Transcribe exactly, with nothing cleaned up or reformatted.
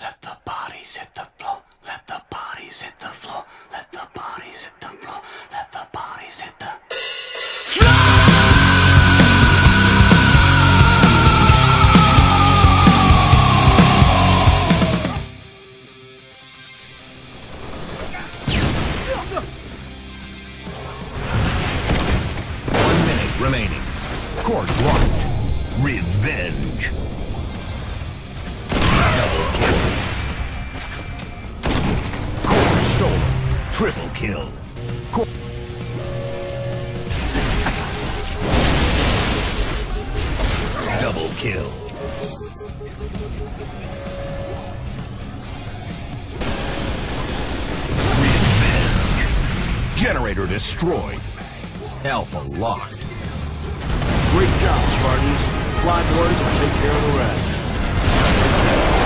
Let the bodies hit the floor. Let the bodies hit the floor. Let the bodies hit the floor. Let the bodies hit the floor. One minute remaining. Course locked. Revenge. Double kill. Course stolen. Triple kill. Course. Double kill. Revenge. Generator destroyed. Alpha locked. Great job, Spartans. Fly boys will take care of the rest.